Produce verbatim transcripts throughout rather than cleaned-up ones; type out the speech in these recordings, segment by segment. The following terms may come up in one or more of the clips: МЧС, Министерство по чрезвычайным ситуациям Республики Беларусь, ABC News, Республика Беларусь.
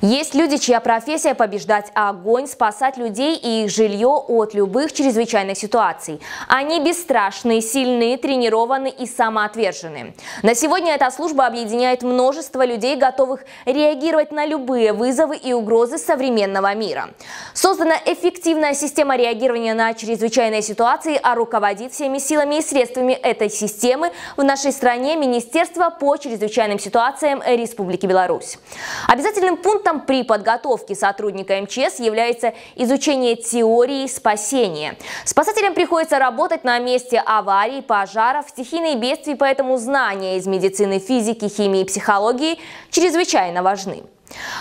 Есть люди, чья профессия – побеждать огонь, спасать людей и их жилье от любых чрезвычайных ситуаций. Они бесстрашны, сильны, тренированы и самоотвержены. На сегодня эта служба объединяет множество людей, готовых реагировать на любые вызовы и угрозы современного мира. Создана эффективная система реагирования на чрезвычайные ситуации, а руководит всеми силами и средствами этой системы в нашей стране Министерство по чрезвычайным ситуациям Республики Беларусь. Обязательным пунктом при подготовке сотрудника МЧС является изучение теории спасения. Спасателям приходится работать на месте аварий, пожаров, стихийных бедствий, поэтому знания из медицины, физики, химии и психологии чрезвычайно важны.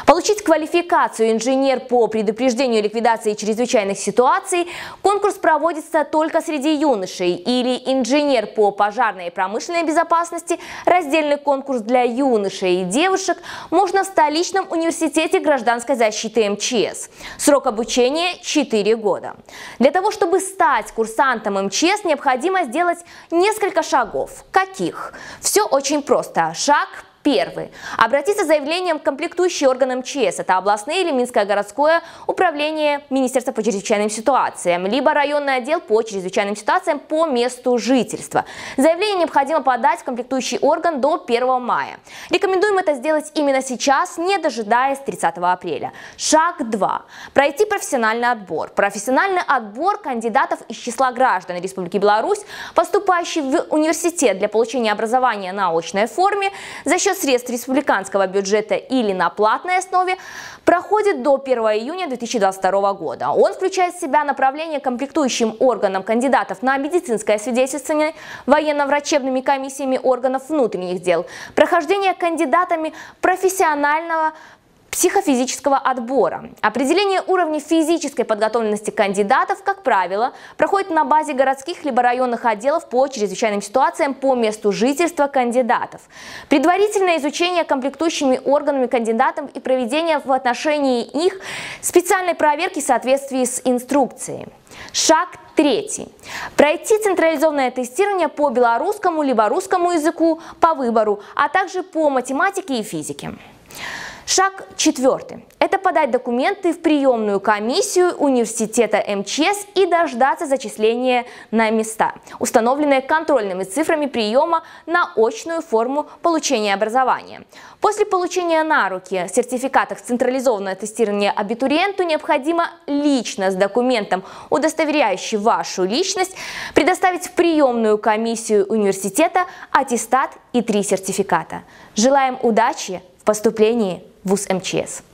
Получить квалификацию инженер по предупреждению и ликвидации чрезвычайных ситуаций конкурс проводится только среди юношей, или инженер по пожарной и промышленной безопасности, раздельный конкурс для юношей и девушек можно в столичном университете гражданской защиты МЧС. Срок обучения четыре года. Для того, чтобы стать курсантом МЧС, необходимо сделать несколько шагов. Каких? Все очень просто. Шаг первый. Первый. Обратиться с заявлением к комплектующим органам МЧС. Это областные или Минское городское управление Министерства по чрезвычайным ситуациям, либо районный отдел по чрезвычайным ситуациям по месту жительства. Заявление необходимо подать в комплектующий орган до первого мая. Рекомендуем это сделать именно сейчас, не дожидаясь тридцатого апреля. Шаг два. Пройти профессиональный отбор. Профессиональный отбор кандидатов из числа граждан Республики Беларусь, поступающих в университет для получения образования на очной форме за счет средств республиканского бюджета или на платной основе, проходит до первого июня две тысячи двадцать второго года. Он включает в себя направление комплектующим органам кандидатов на медицинское свидетельствование, военно-врачебными комиссиями органов внутренних дел, прохождение кандидатами профессионального психофизического отбора. Определение уровня физической подготовленности кандидатов, как правило, проходит на базе городских либо районных отделов по чрезвычайным ситуациям по месту жительства кандидатов. Предварительное изучение комплектующими органами кандидатов и проведение в отношении их специальной проверки в соответствии с инструкцией. Шаг третий. Пройти централизованное тестирование по белорусскому либо русскому языку по выбору, а также по математике и физике. Шаг четвертый. Это подать документы в приемную комиссию университета МЧС и дождаться зачисления на места, установленные контрольными цифрами приема на очную форму получения образования. После получения на руки сертификатов централизованного тестирования абитуриенту необходимо лично с документом, удостоверяющим вашу личность, предоставить в приемную комиссию университета аттестат и три сертификата. Желаем удачи в поступлении в ВУЗ МЧС.